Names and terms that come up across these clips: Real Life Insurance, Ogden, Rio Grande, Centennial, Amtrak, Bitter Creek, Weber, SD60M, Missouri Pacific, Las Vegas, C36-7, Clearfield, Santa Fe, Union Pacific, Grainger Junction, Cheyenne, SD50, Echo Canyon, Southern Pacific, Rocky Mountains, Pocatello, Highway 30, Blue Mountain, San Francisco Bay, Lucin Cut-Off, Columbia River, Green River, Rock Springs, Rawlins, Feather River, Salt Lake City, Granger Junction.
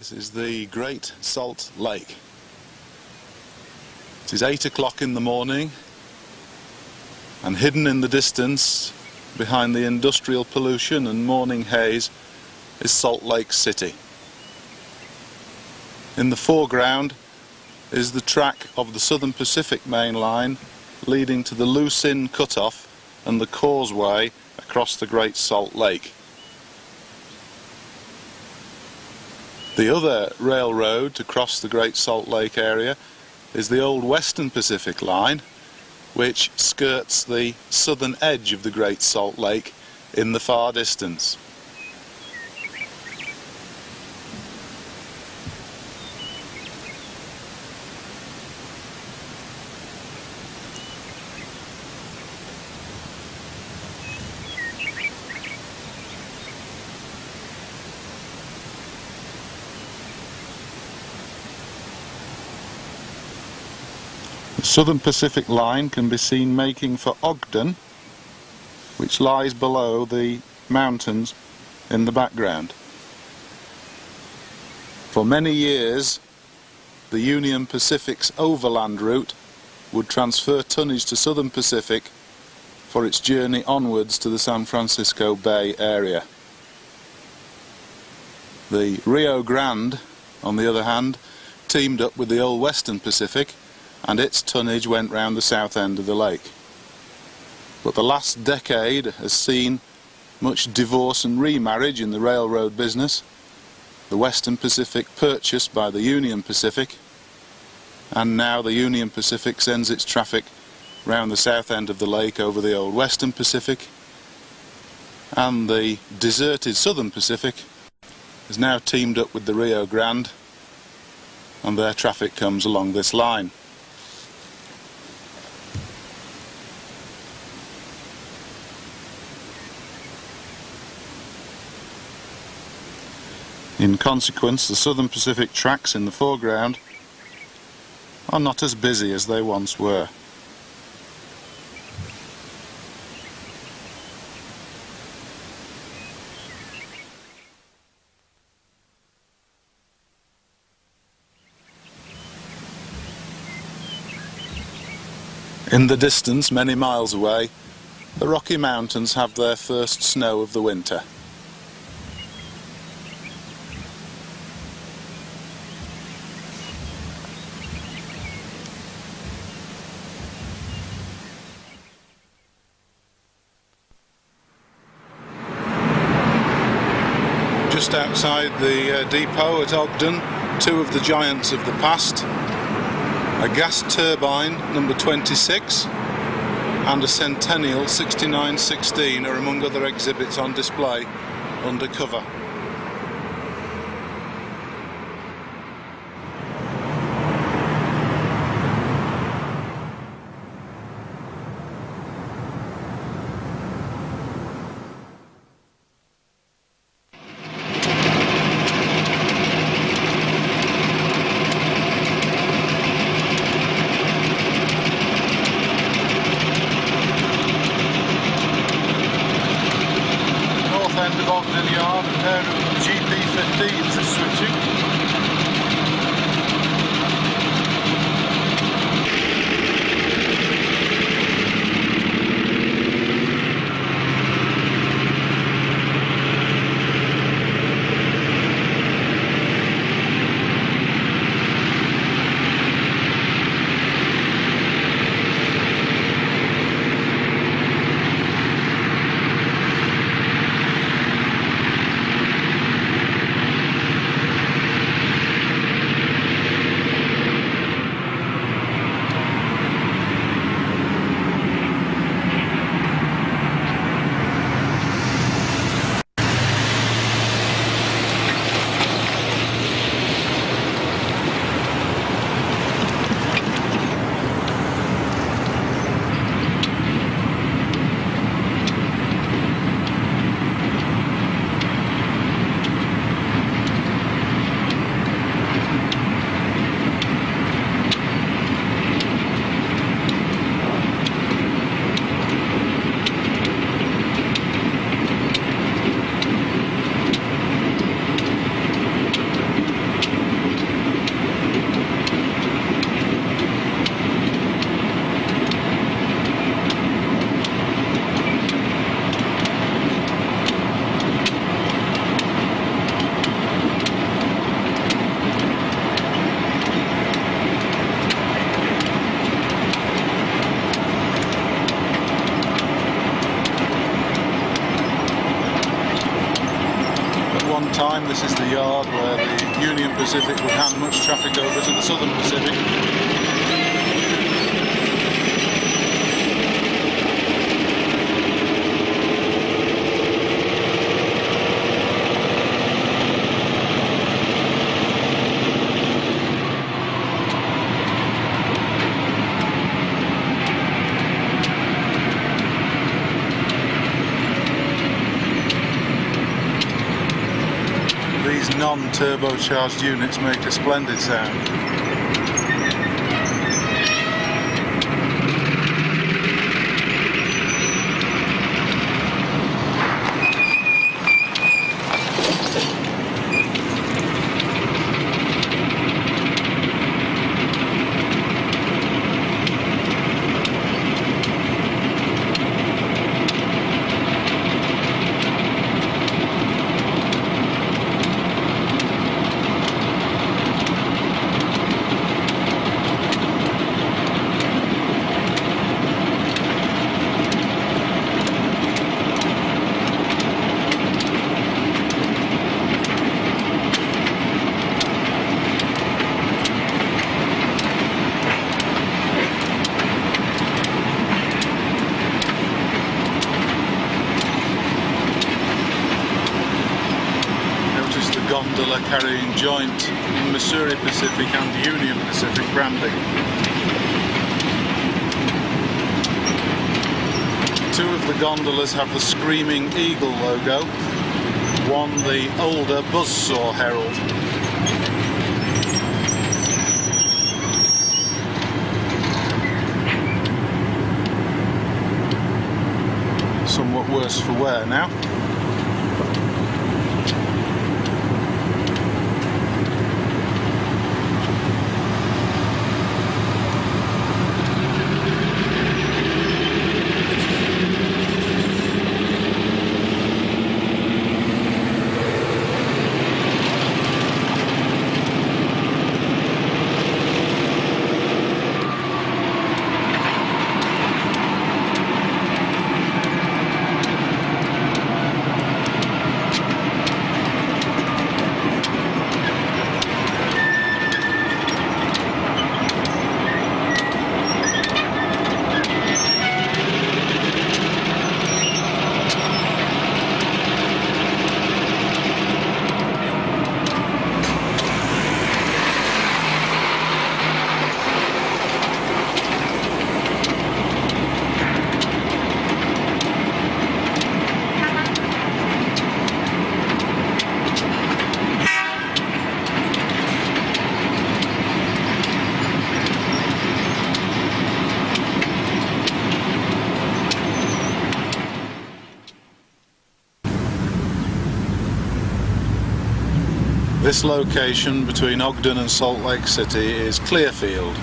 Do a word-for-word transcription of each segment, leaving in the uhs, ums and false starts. This is the Great Salt Lake. It is eight o'clock in the morning, and hidden in the distance behind the industrial pollution and morning haze is Salt Lake City. In the foreground is the track of the Southern Pacific main line leading to the Lucin Cut-Off and the causeway across the Great Salt Lake. The other railroad to cross the Great Salt Lake area is the old Western Pacific line, which skirts the southern edge of the Great Salt Lake in the far distance. The Southern Pacific line can be seen making for Ogden, which lies below the mountains in the background. For many years, the Union Pacific's overland route would transfer tonnage to Southern Pacific for its journey onwards to the San Francisco Bay area. The Rio Grande, on the other hand, teamed up with the old Western Pacific, and its tonnage went round the south end of the lake. But the last decade has seen much divorce and remarriage in the railroad business, the Western Pacific purchased by the Union Pacific, and now the Union Pacific sends its traffic round the south end of the lake over the old Western Pacific, and the deserted Southern Pacific is now teamed up with the Rio Grande, and their traffic comes along this line. In consequence, the Southern Pacific tracks in the foreground are not as busy as they once were. In the distance, many miles away, the Rocky Mountains have their first snow of the winter. Just outside the uh, depot at Ogden, two of the giants of the past, a gas turbine number twenty-six and a Centennial sixty-nine sixteen are among other exhibits on display under cover. time, this is the yard where the Union Pacific would hand much traffic over to the Southern Pacific. Non-turbocharged units make a splendid sound. Carrying joint Missouri Pacific and Union Pacific branding. Two of the gondolas have the Screaming Eagle logo, one the older Buzzsaw Herald. Somewhat worse for wear now. This location between Ogden and Salt Lake City is Clearfield.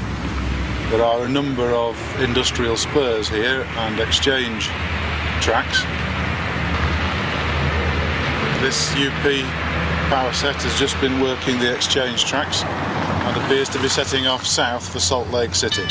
There are a number of industrial spurs here and exchange tracks. This U P power set has just been working the exchange tracks and appears to be setting off south for Salt Lake City.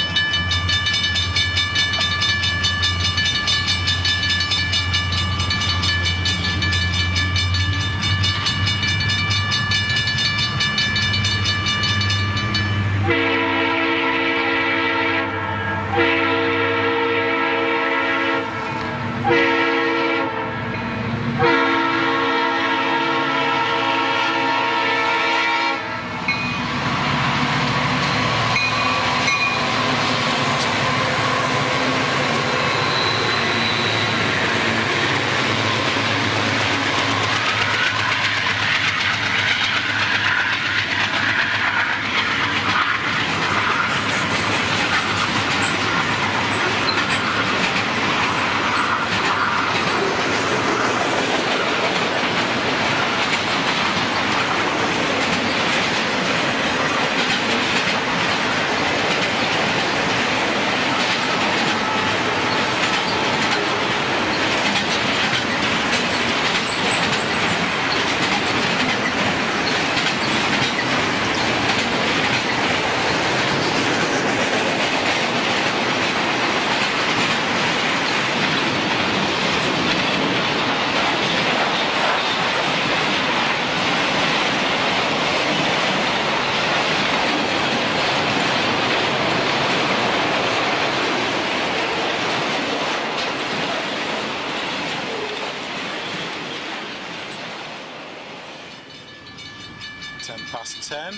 ten past ten.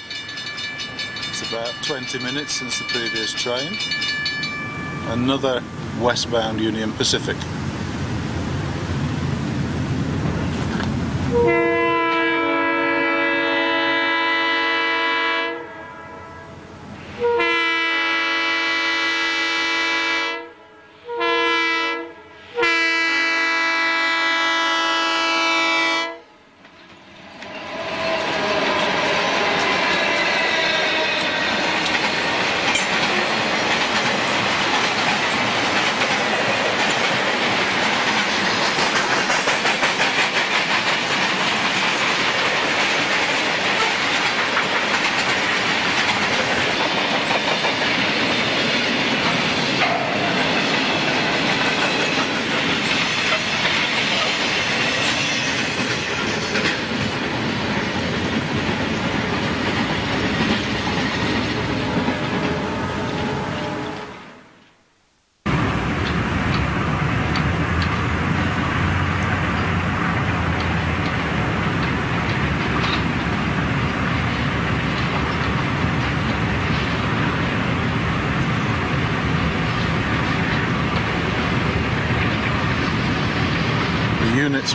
It's about twenty minutes since the previous train. Another westbound Union Pacific.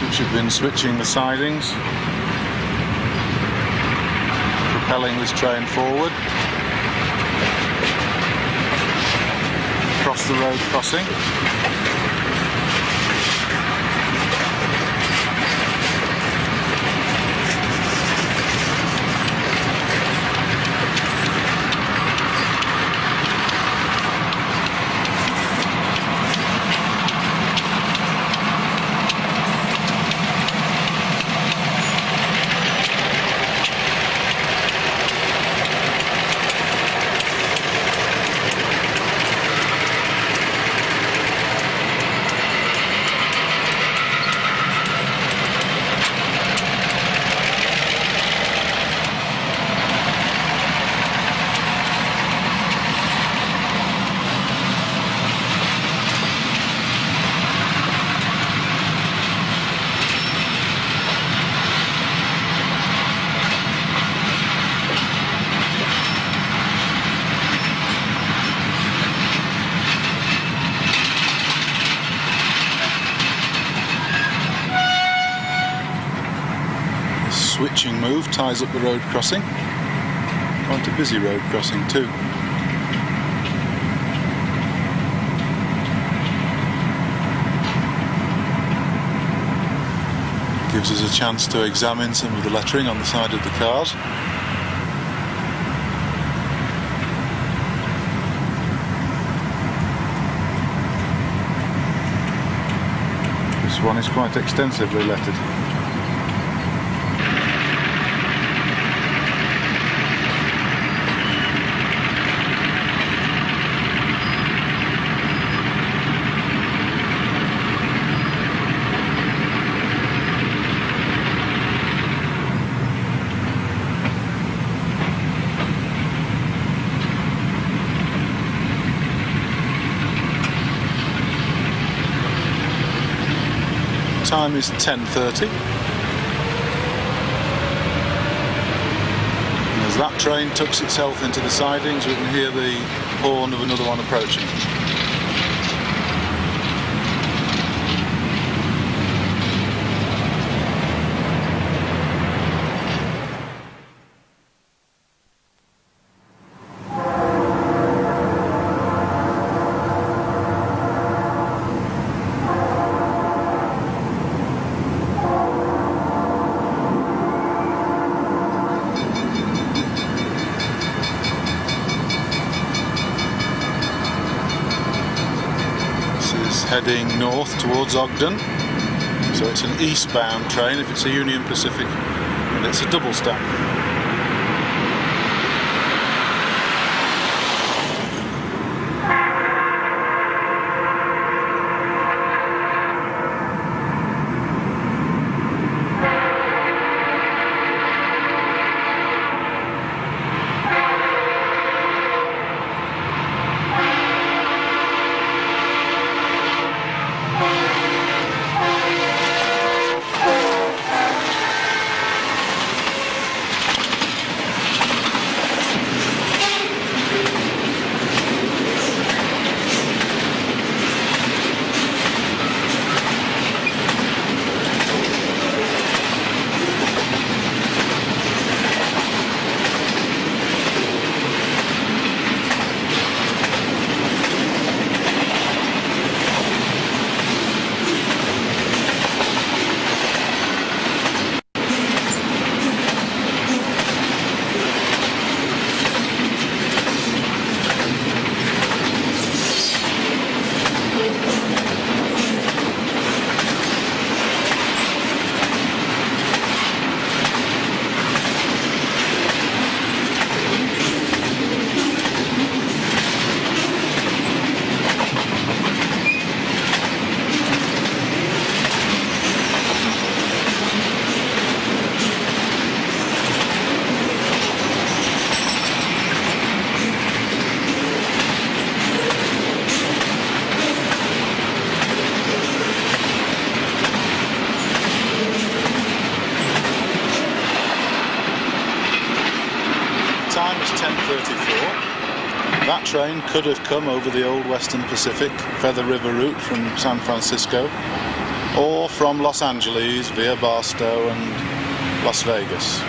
Which have been switching the sidings, propelling this train forward. Across the road crossing. Switching move ties up the road crossing. Quite a busy road crossing too. Gives us a chance to examine some of the lettering on the side of the cars. This one is quite extensively lettered. Time is ten thirty. As that train tucks itself into the sidings, we can hear the horn of another one approaching. Heading north towards Ogden, so it's an eastbound train if it's a Union Pacific, and it's a double stack. that train could have come over the old Western Pacific Feather River route from San Francisco, or from Los Angeles via Barstow and Las Vegas.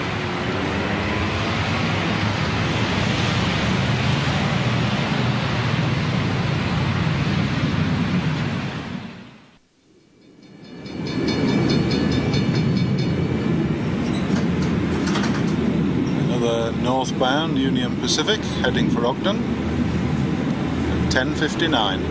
Northbound Union Pacific heading for Ogden at ten fifty-nine.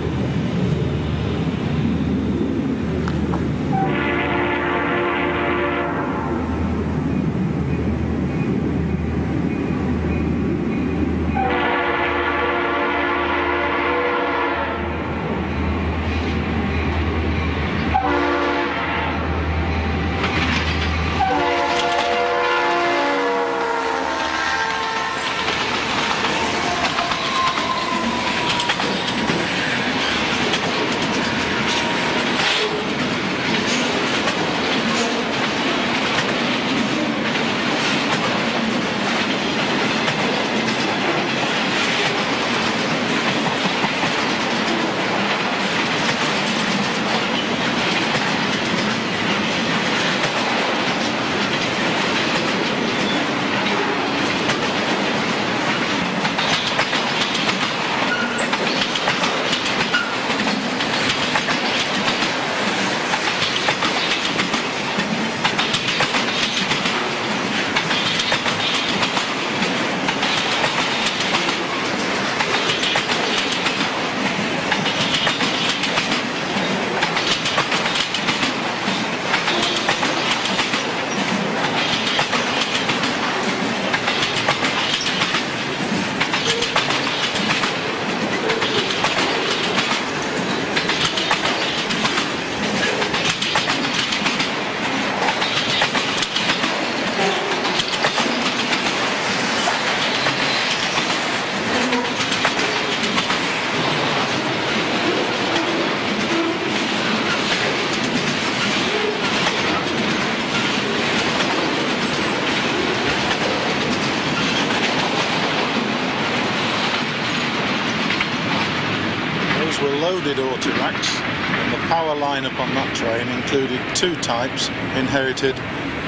Loaded auto racks, and the power line upon that train included two types inherited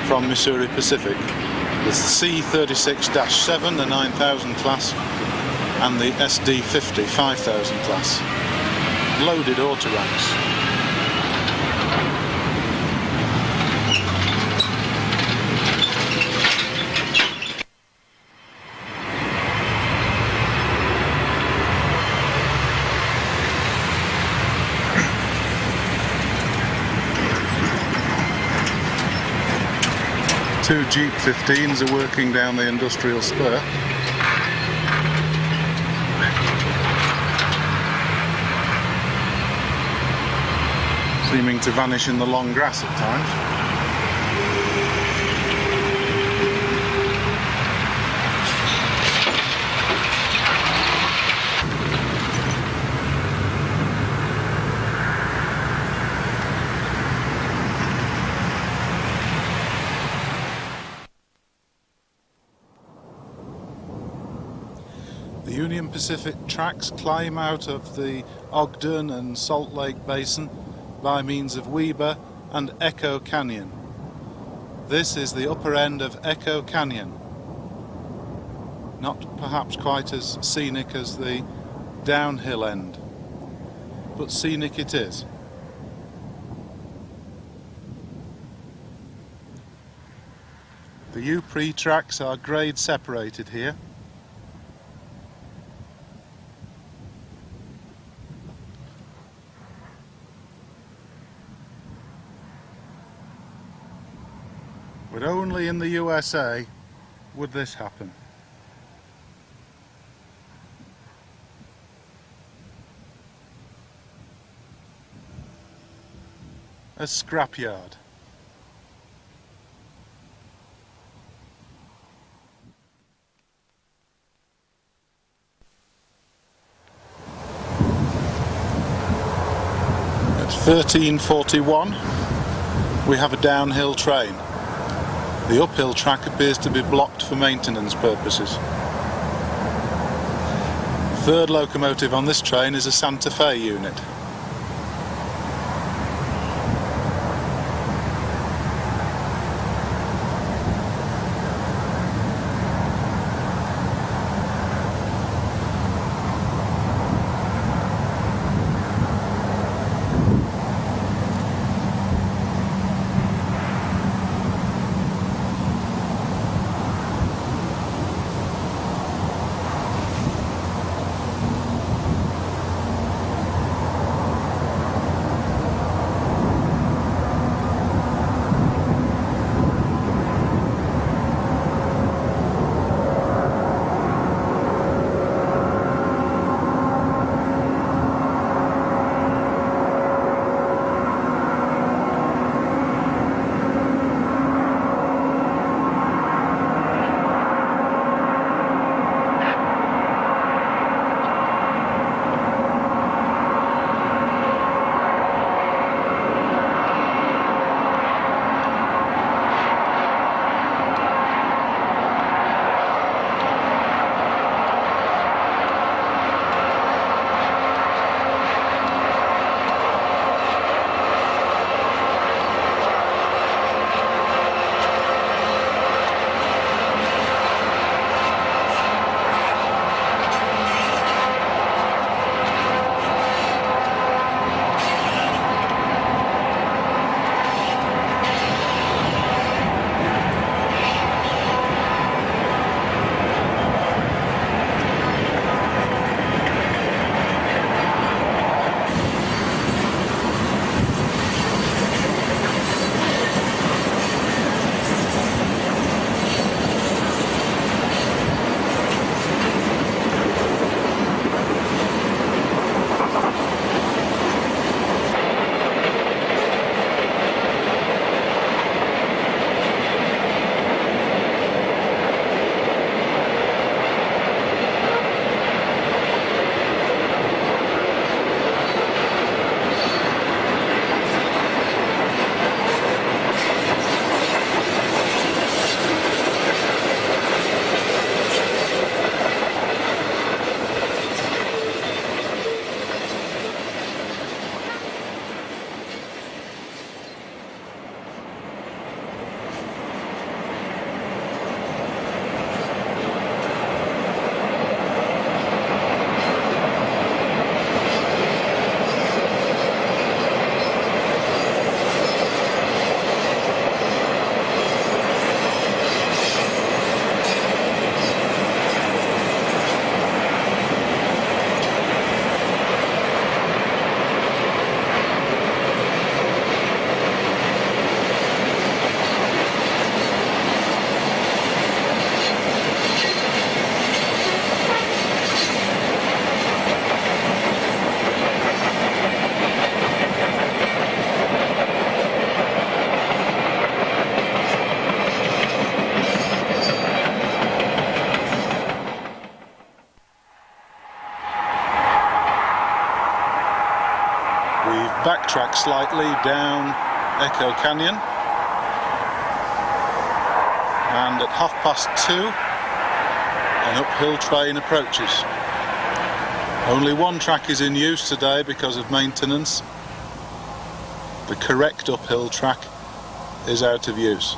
from Missouri Pacific, the C thirty-six dash seven, the nine thousand class, and the S D fifty, five thousand class. Loaded auto racks. Two Jeep fifteens are working down the industrial spur. Seeming to vanish in the long grass at times. Union Pacific tracks climb out of the Ogden and Salt Lake Basin by means of Weber and Echo Canyon. This is the upper end of Echo Canyon. Not perhaps quite as scenic as the downhill end, but scenic it is. The U P R I tracks are grade separated here. But only in the U S A would this happen. A scrapyard. At thirteen forty-one, we have a downhill train. The uphill track appears to be blocked for maintenance purposes. third locomotive on this train is a Santa Fe unit. Track slightly down Echo Canyon, and at half past two an uphill train approaches. Only one track is in use today because of maintenance. The correct uphill track is out of use.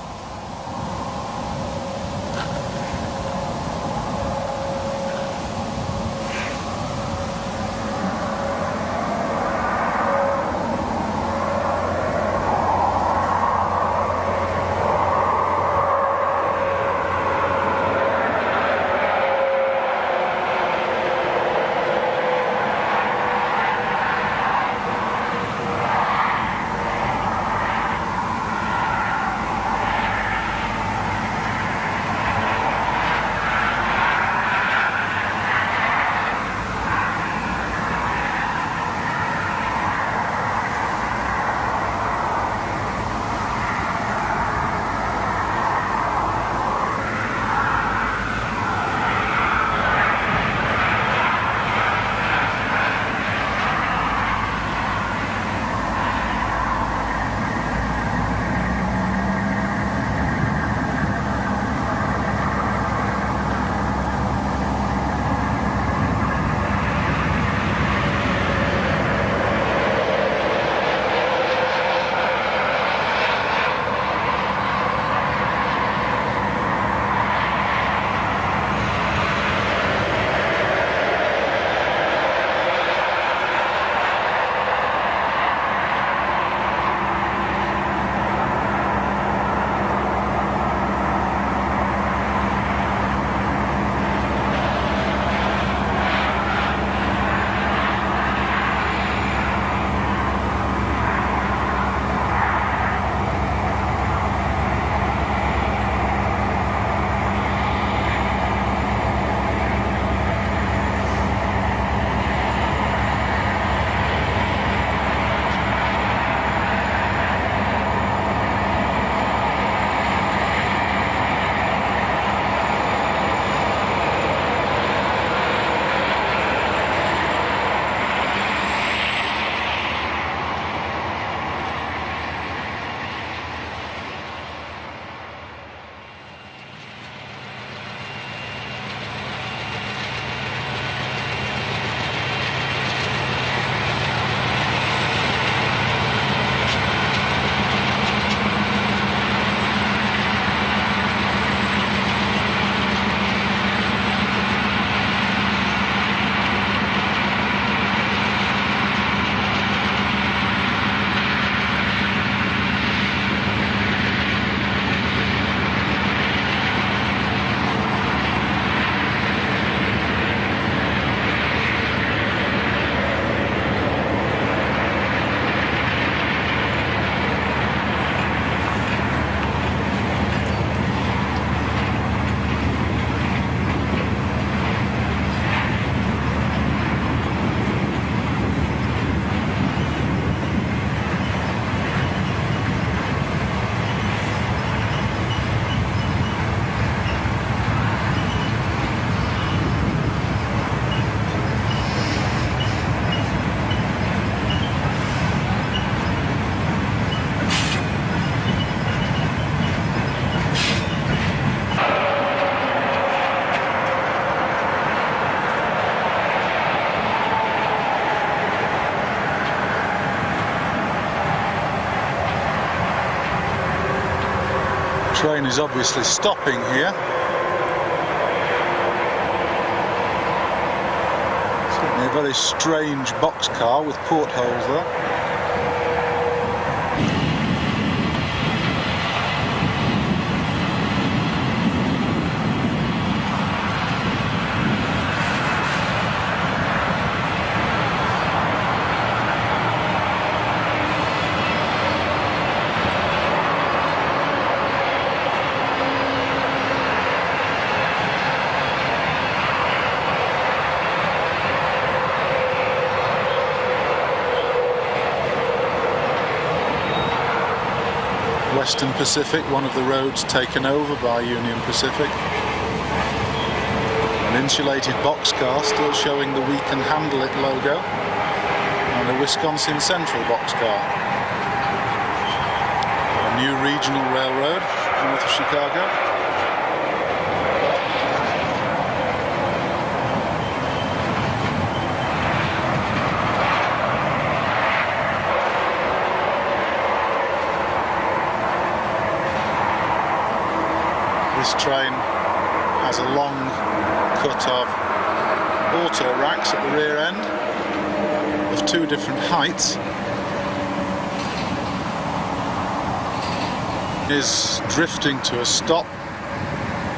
train is obviously stopping here. Certainly a very strange boxcar with portholes there. Western Pacific, one of the roads taken over by Union Pacific. An insulated boxcar still showing the We Can Handle It logo, and a Wisconsin Central boxcar. A new regional railroad north of Chicago. This train has a long cut of auto racks at the rear end of two different heights. It is drifting to a stop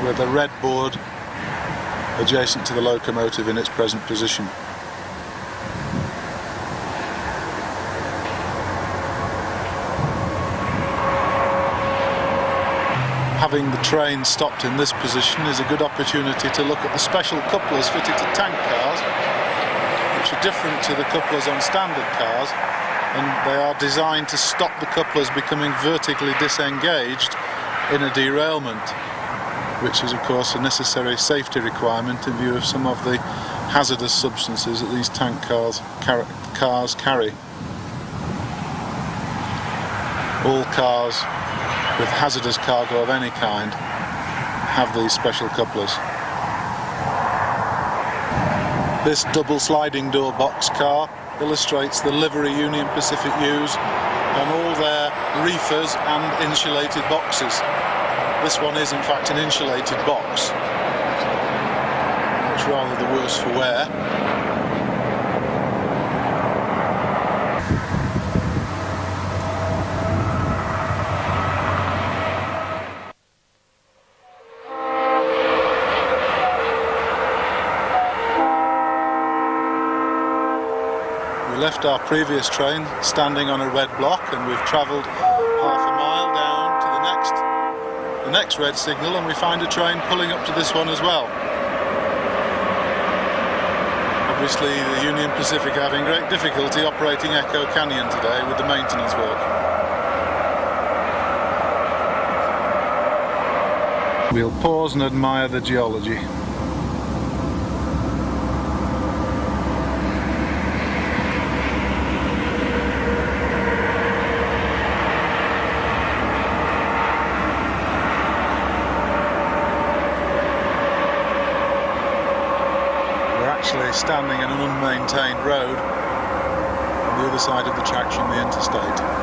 with a red board adjacent to the locomotive in its present position. Having the train stopped in this position is a good opportunity to look at the special couplers fitted to tank cars, which are different to the couplers on standard cars, and they are designed to stop the couplers becoming vertically disengaged in a derailment, which is of course a necessary safety requirement in view of some of the hazardous substances that these tank cars, car cars carry. All cars with hazardous cargo of any kind have these special couplers. This double sliding door boxcar illustrates the livery Union Pacific use on all their reefers and insulated boxes. This one is in fact an insulated box. It's rather the worse for wear. Left our previous train standing on a red block, and we've travelled half a mile down to the next the next red signal, and we find a train pulling up to this one as well. Obviously the Union Pacific are having great difficulty operating Echo Canyon today with the maintenance work. We'll pause and admire the geology. Standing in an unmaintained road on the other side of the tracks from the interstate.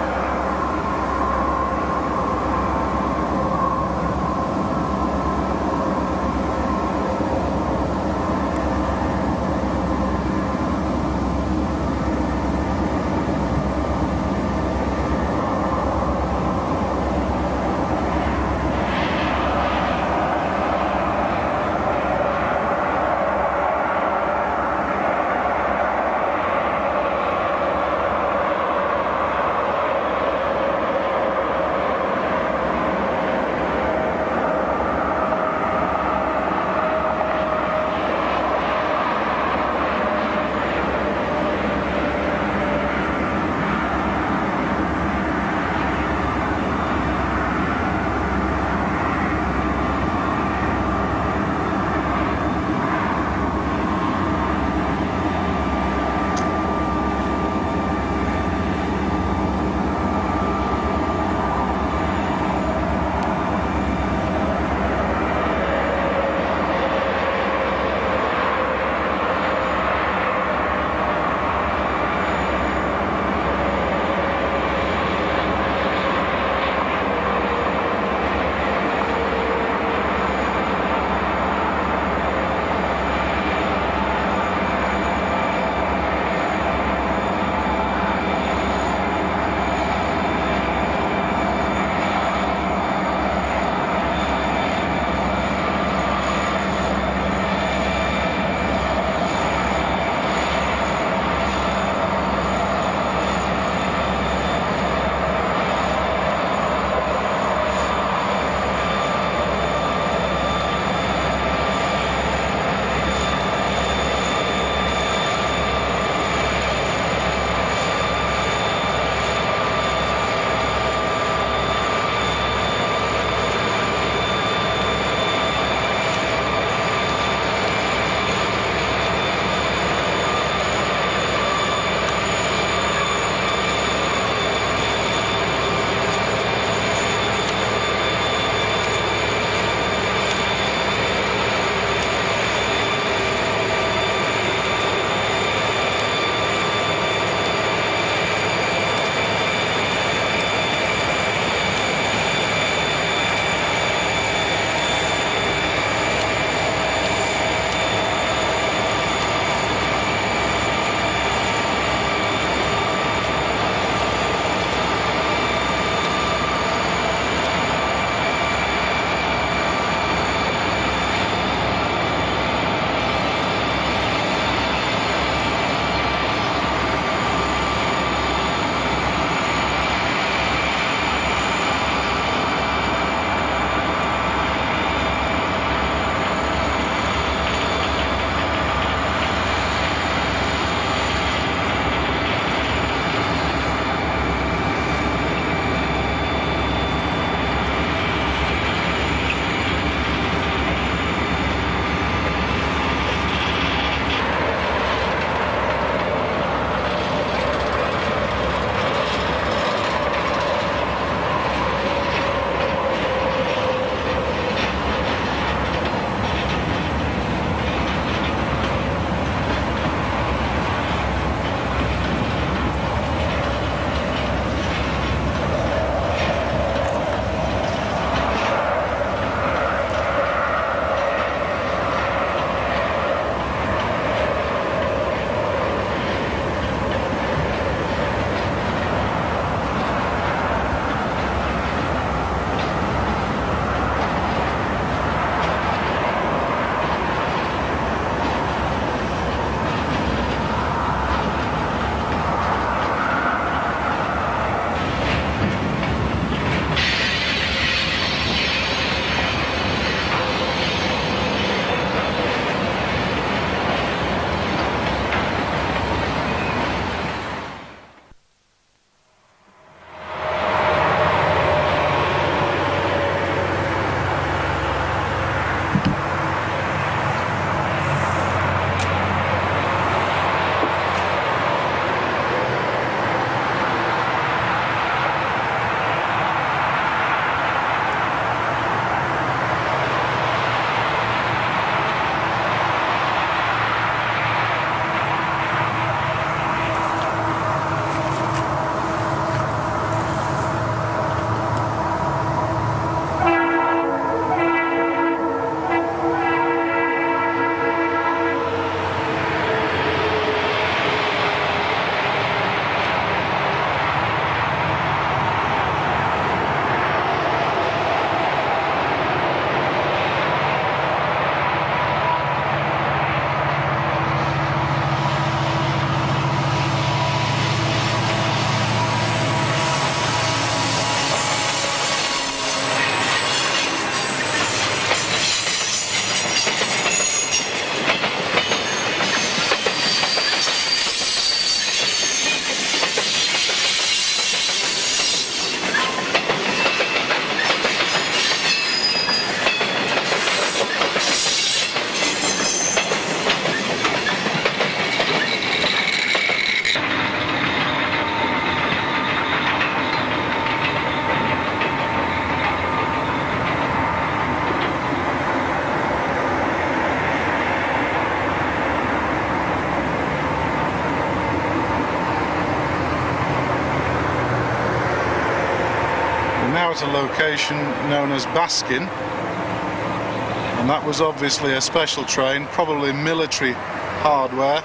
now at a location known as Baskin, and that was obviously a special train, probably military hardware,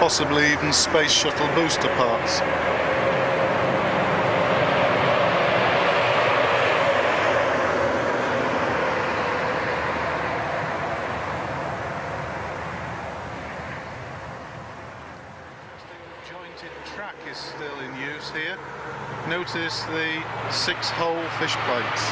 possibly even space shuttle booster parts. Notice the six-hole fish plates.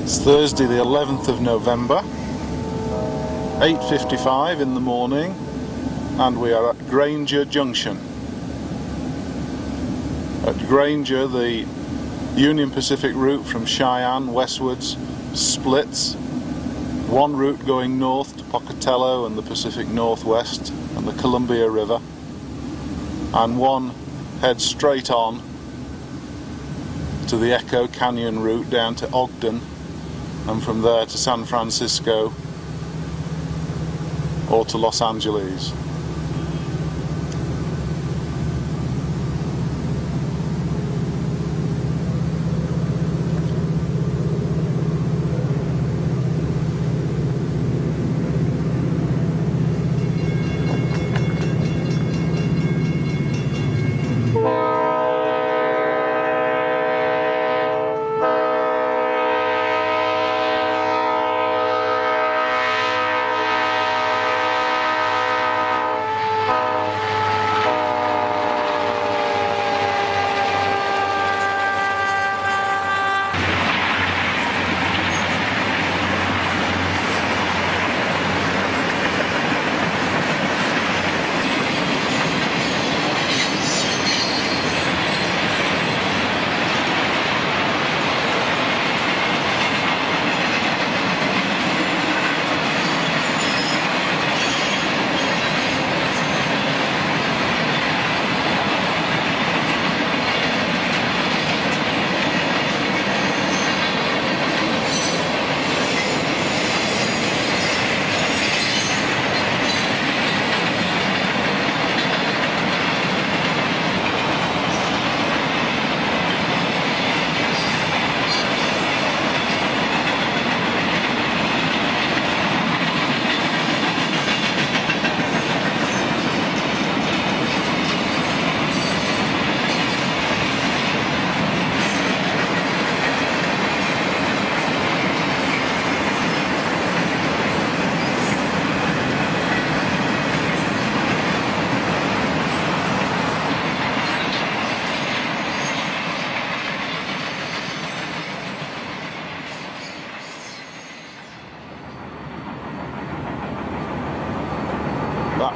It's Thursday the eleventh of November, eight fifty-five in the morning, and we are at Granger Junction. At Granger, the Union Pacific route from Cheyenne westwards splits, one route going north to Pocatello and the Pacific Northwest and the Columbia River, and one heads straight on to the Echo Canyon route down to Ogden, and from there to San Francisco or to Los Angeles.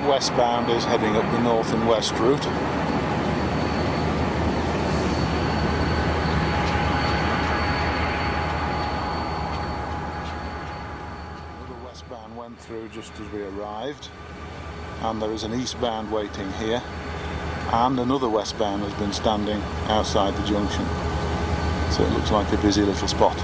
Westbound is heading up the north and west route. The little westbound went through just as we arrived, and there is an eastbound waiting here, and another westbound has been standing outside the junction, so it looks like a busy little spot.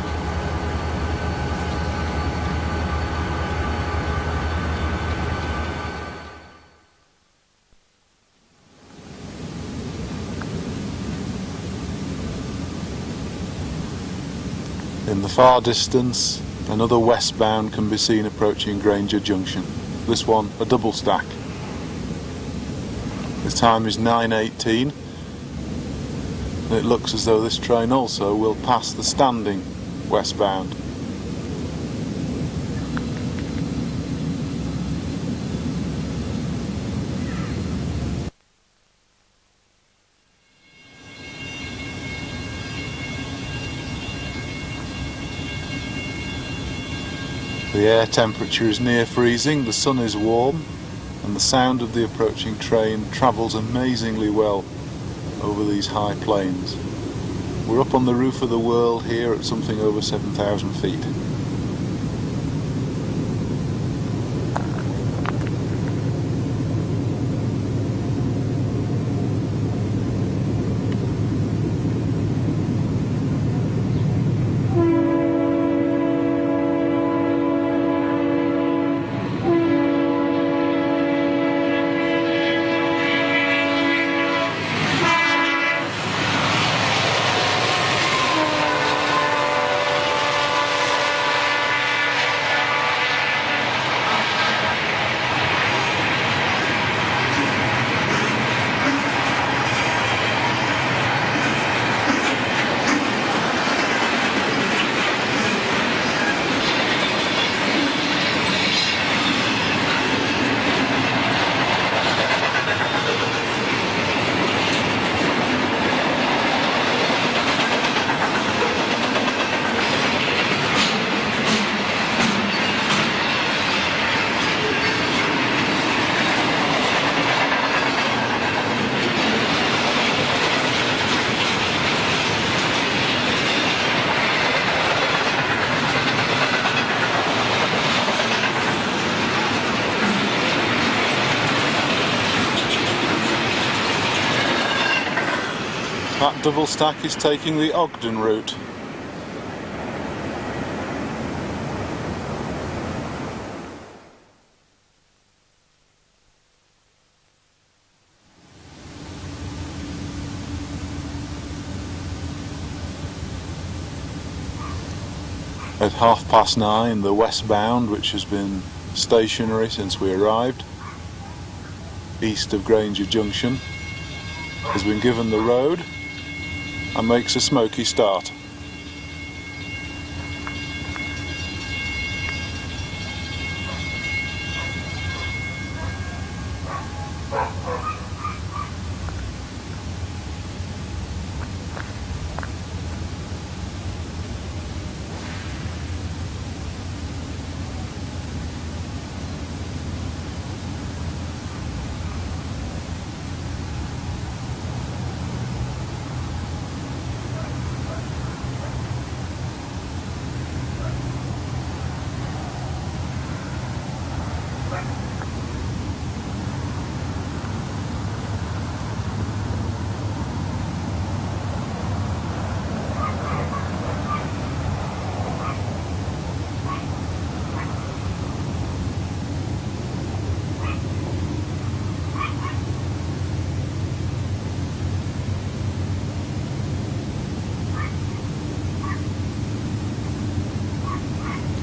In the far distance, another westbound can be seen approaching Granger Junction. This one, a double stack. The time is nine eighteen. It looks as though this train also will pass the standing westbound. The air temperature is near freezing, the sun is warm, and the sound of the approaching train travels amazingly well over these high plains. We're up on the roof of the world here at something over seven thousand feet. That double stack is taking the Ogden route. At half past nine, the westbound, which has been stationary since we arrived, east of Granger Junction, has been given the road and makes a smoky start.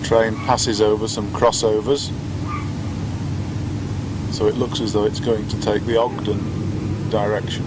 Train passes over some crossovers, so it looks as though it's going to take the Ogden direction.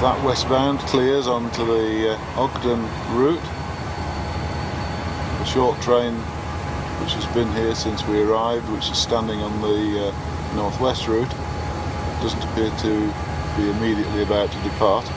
That westbound clears onto the uh, Ogden route. The short train which has been here since we arrived, which is standing on the uh, northwest route. Doesn't appear to be immediately about to depart.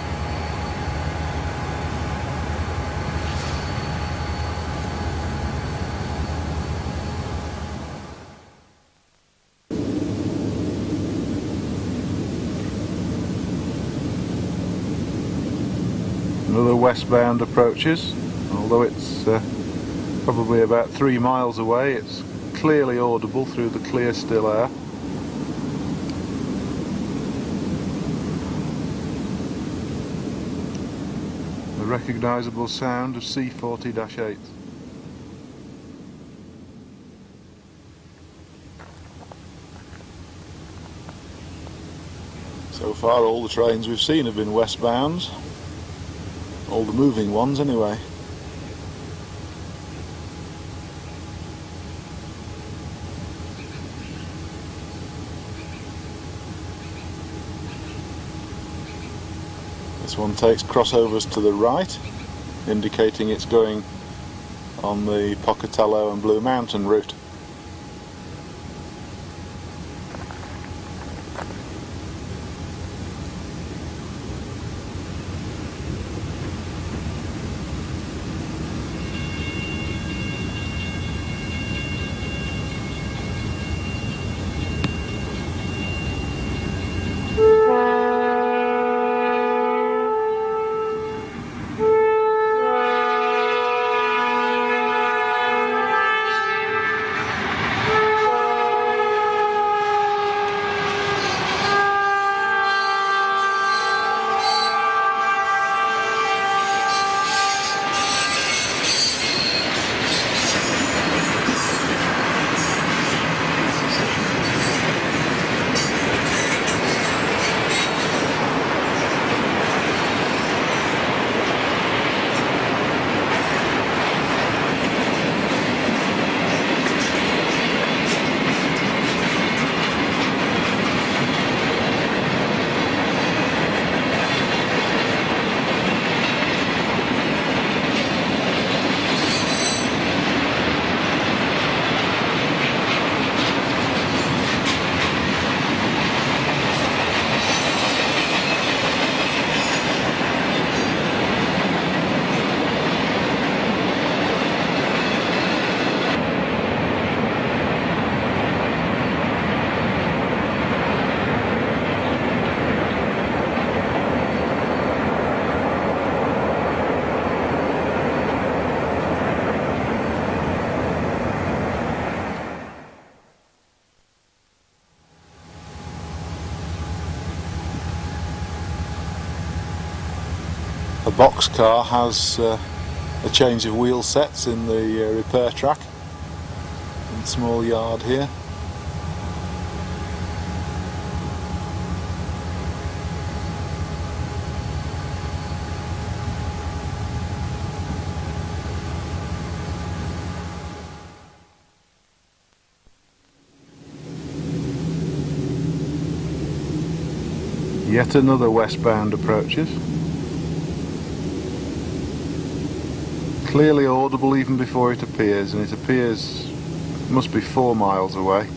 Another westbound approaches, although it's uh, probably about three miles away, it's clearly audible through the clear still air. The recognisable sound of C forty dash eight. So far all the trains we've seen have been westbounds. All the moving ones anyway. This one takes crossovers to the right, indicating it's going on the Pocatello and Blue Mountain route. Boxcar has uh, a change of wheel sets in the uh, repair track in the small yard here. Yet another westbound approaches. Clearly audible even before it appears, and it appears must be four miles away.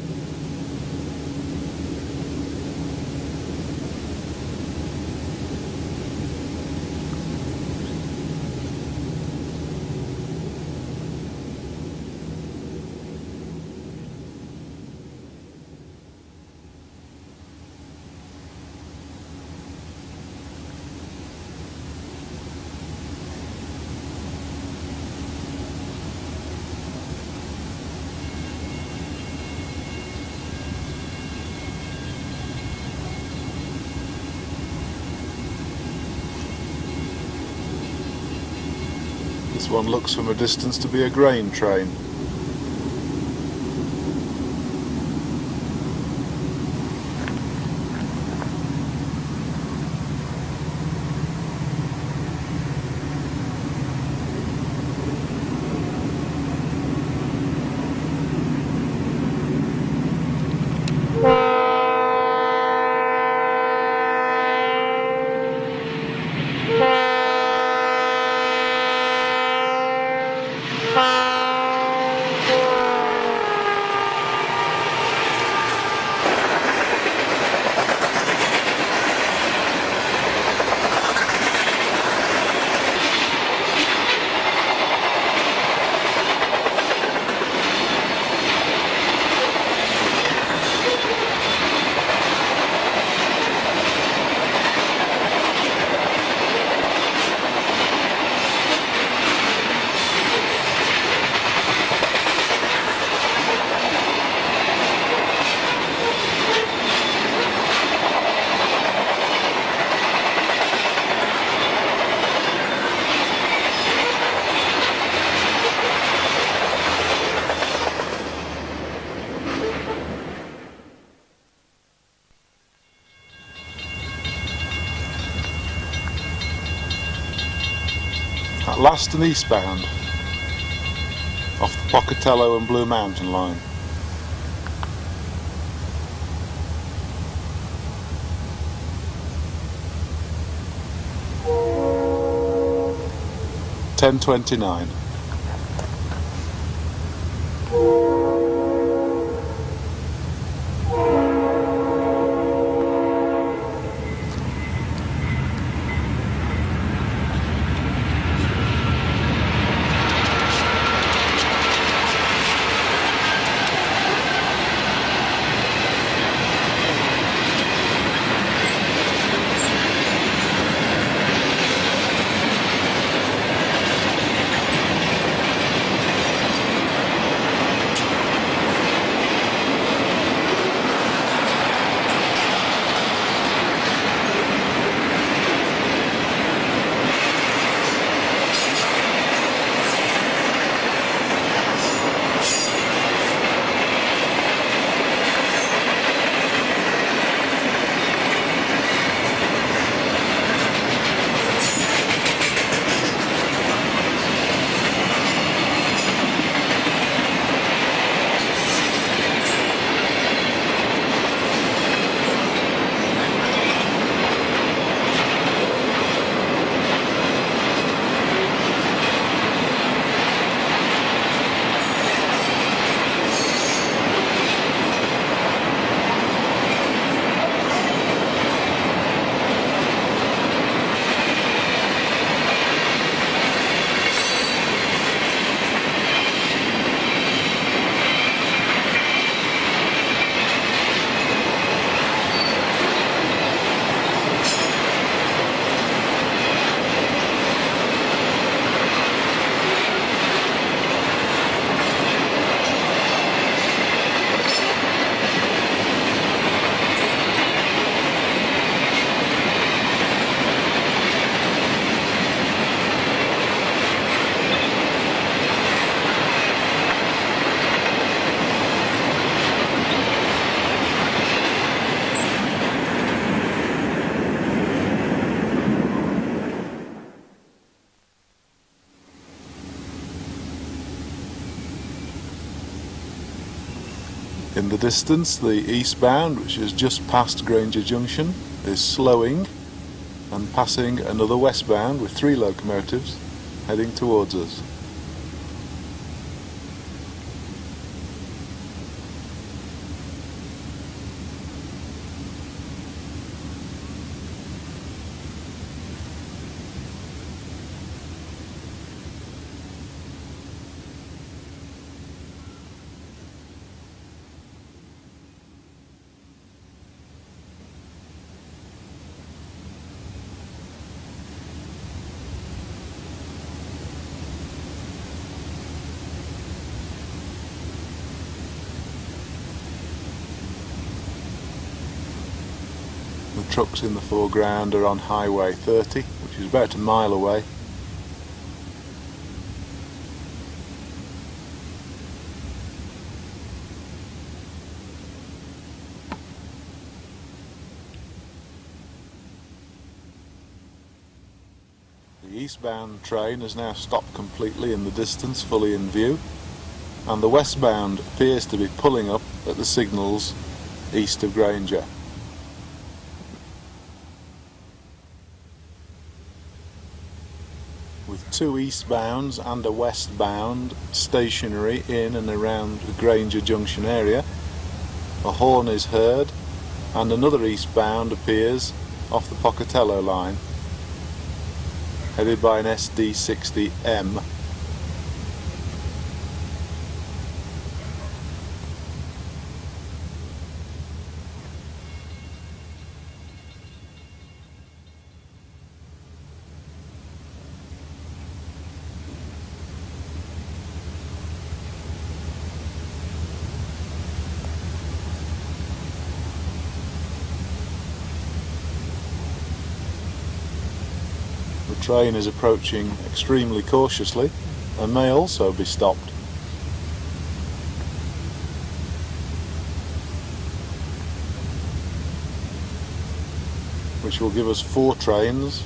This one looks from a distance to be a grain train. that last and eastbound off the Pocatello and Blue Mountain line. ten twenty-nine. In the distance, the eastbound, which is just past Granger Junction, is slowing and passing another westbound with three locomotives heading towards us. Trucks in the foreground are on Highway thirty, which is about a mile away. The eastbound train has now stopped completely in the distance, fully in view, and the westbound appears to be pulling up at the signals east of Granger. Two eastbounds and a westbound stationary in and around the Granger Junction area. A horn is heard and another eastbound appears off the Pocatello line, headed by an S D sixty M. The train is approaching extremely cautiously and may also be stopped. Which will give us four trains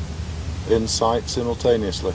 in sight simultaneously.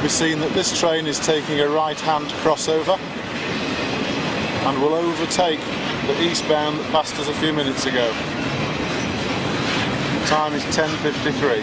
can be seen that this train is taking a right-hand crossover and will overtake the eastbound that passed us a few minutes ago. The time is ten fifty-three.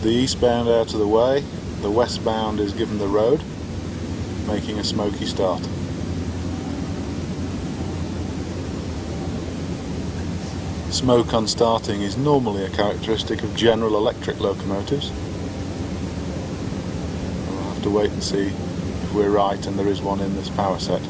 The eastbound out of the way, the westbound is given the road, making a smoky start. Smoke on starting is normally a characteristic of General Electric locomotives. We'll have to wait and see if we're right and there is one in this power set.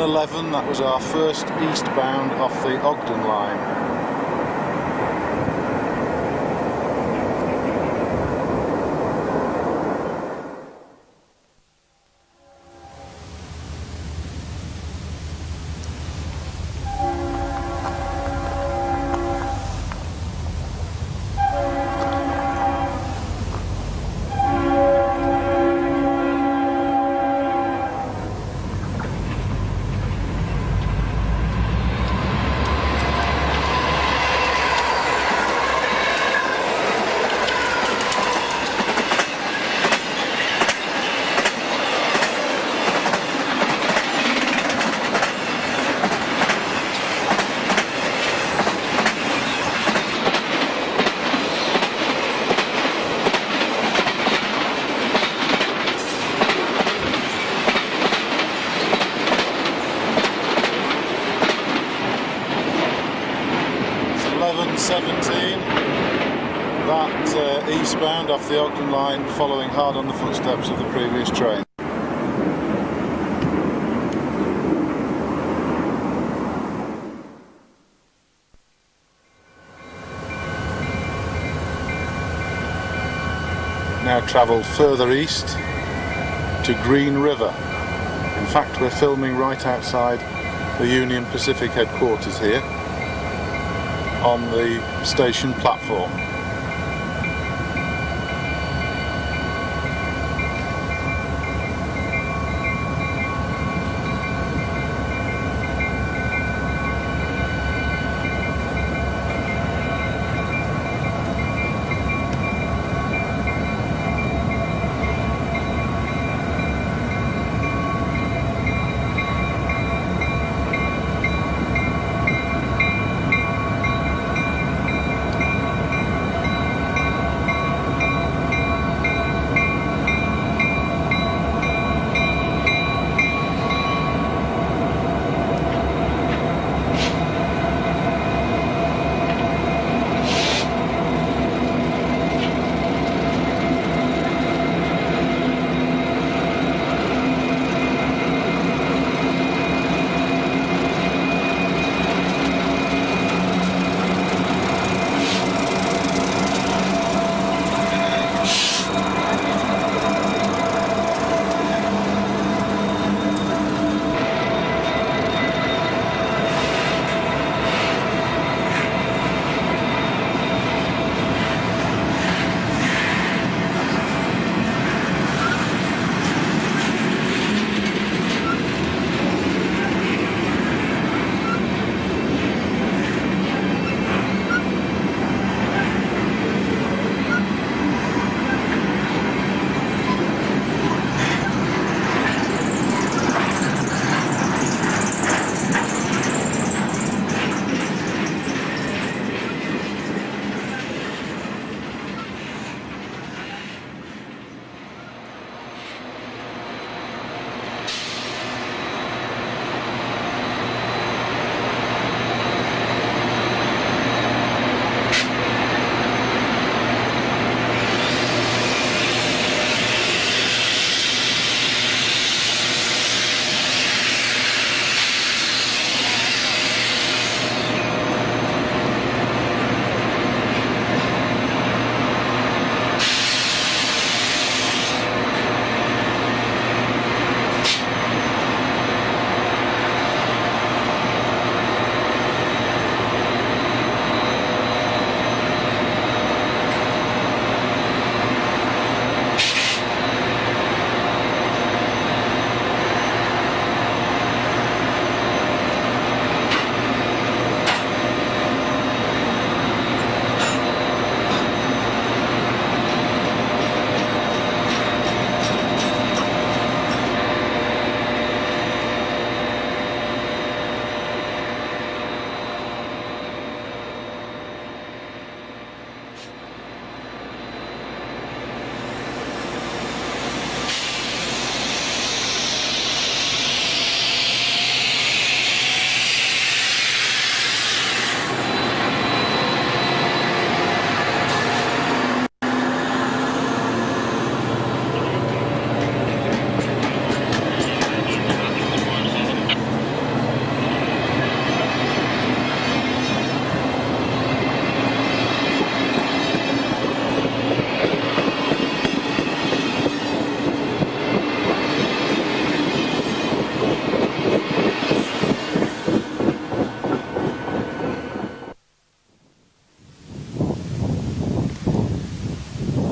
two thousand eleven, that was our first eastbound off the Ogden line. Eastbound off the Ogden line, following hard on the footsteps of the previous train. Now travelled further east to Green River. In fact, we're filming right outside the Union Pacific headquarters here on the station platform.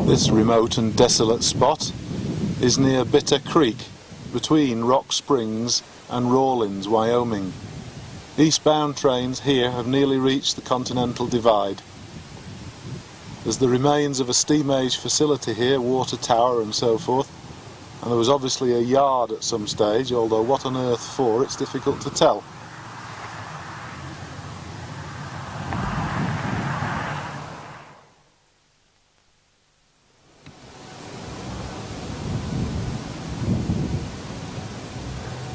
This remote and desolate spot is near Bitter Creek, between Rock Springs and Rawlins, Wyoming. Eastbound trains here have nearly reached the Continental Divide. There's the remains of a steam age facility here, water tower and so forth, and there was obviously a yard at some stage, although what on earth for, it's difficult to tell.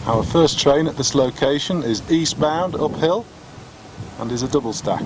Our first train at this location is eastbound, uphill, and is a double stack.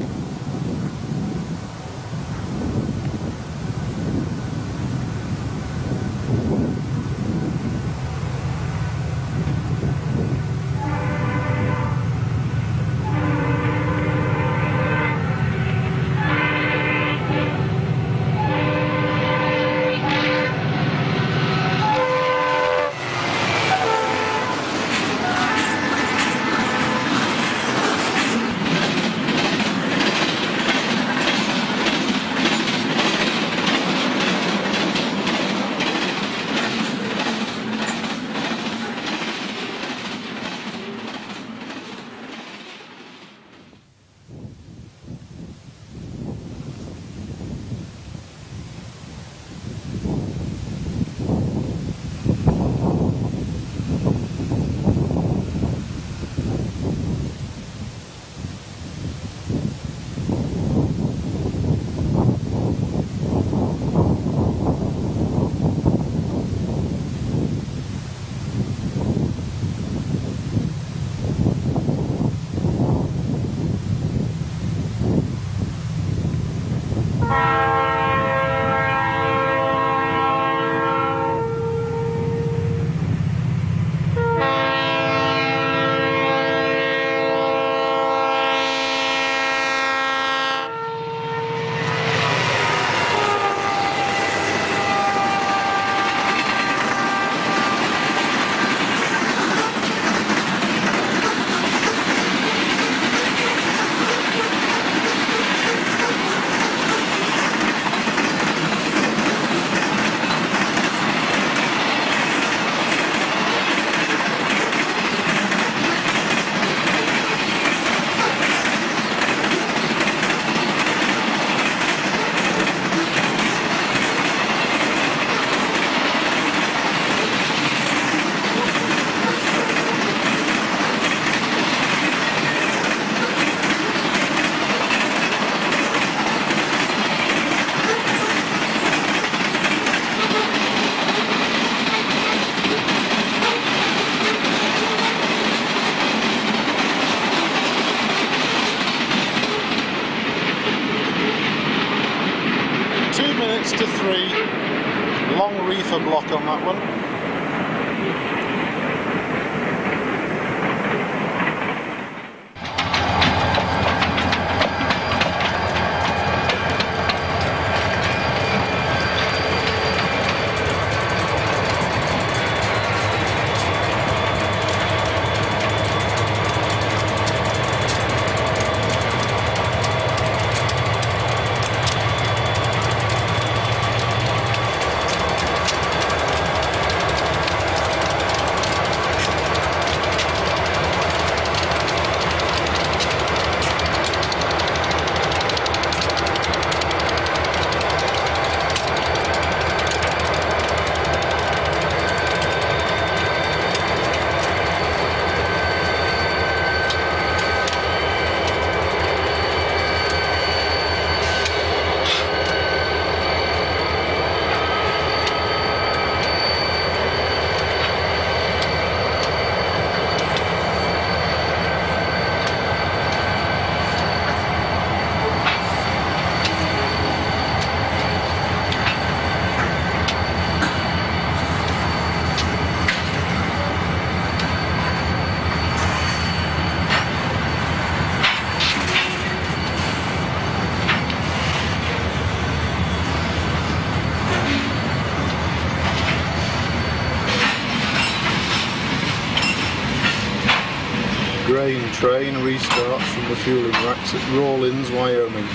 Train restarts from the fueling racks at Rawlins, Wyoming.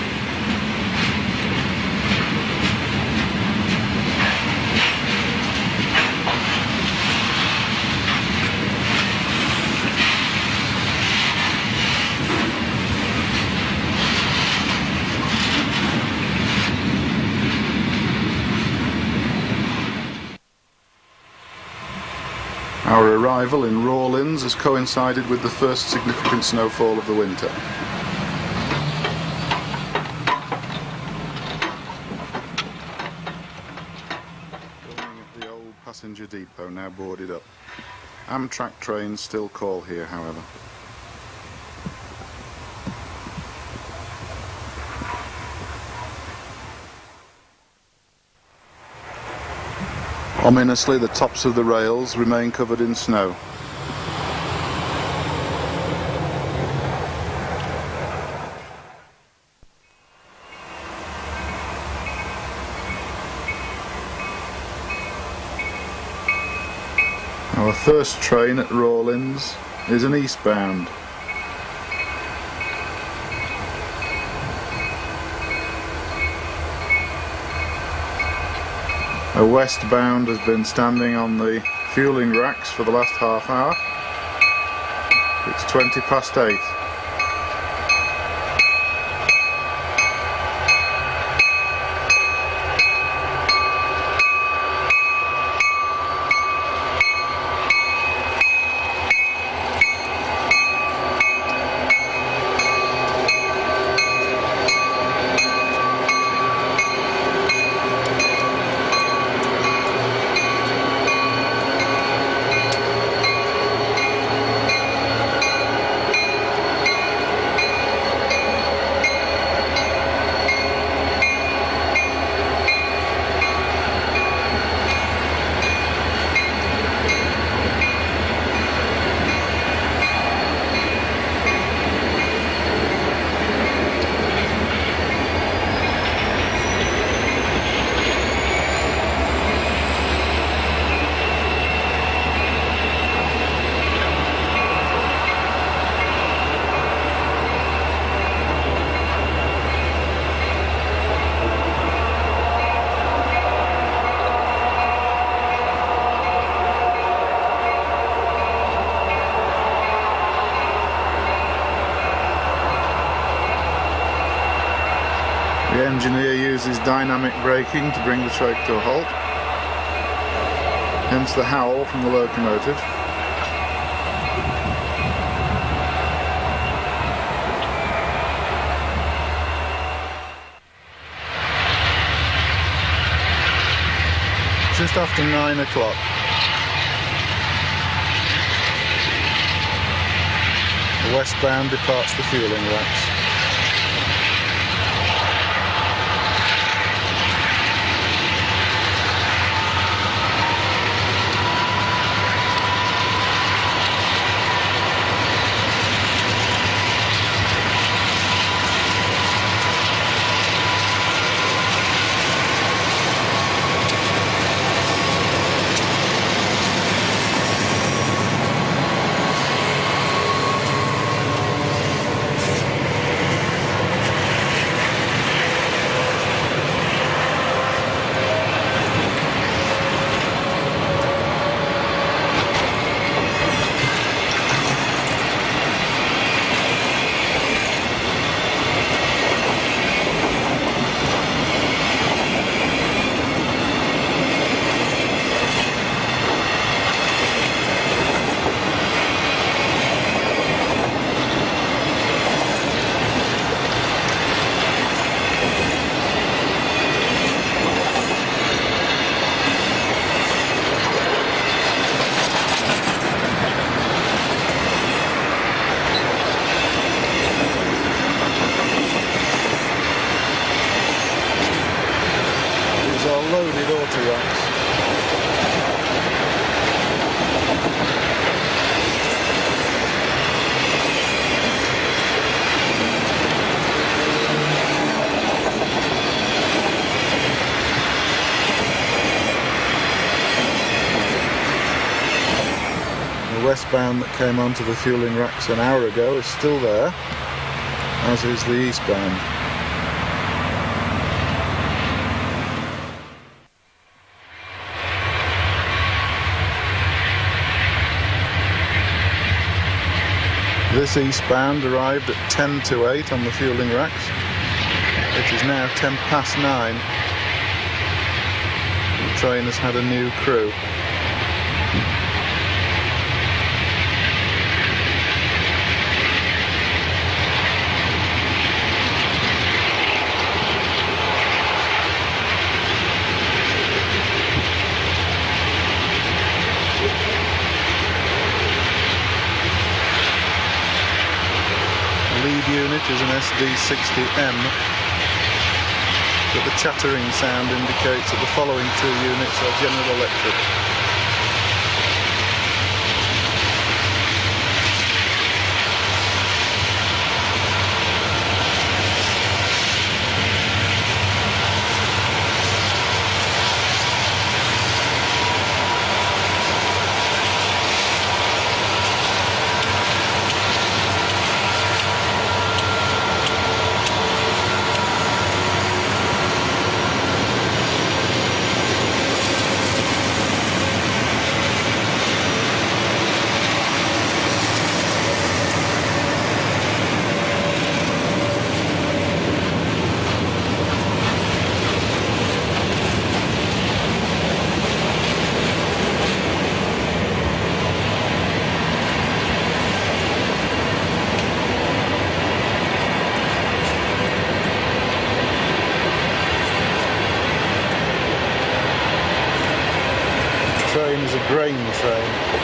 Our arrival in Rawlins has coincided with the first significant snowfall of the winter. Passenger depot now boarded up. Amtrak trains still call here, however. Ominously, the tops of the rails remain covered in snow. Our first train at Rawlins is an eastbound. A westbound has been standing on the fueling racks for the last half hour. It's twenty past eight. The engineer uses dynamic braking to bring the track to a halt, hence the howl from the locomotive. Just after nine o'clock. The westbound departs the fueling racks. Westbound that came onto the fueling racks an hour ago is still there, as is the eastbound. This eastbound arrived at ten to eight on the fueling racks. It is now ten past nine. The train has had a new crew. S D sixty M, but the chattering sound indicates that the following two units are General Electric. Grain train.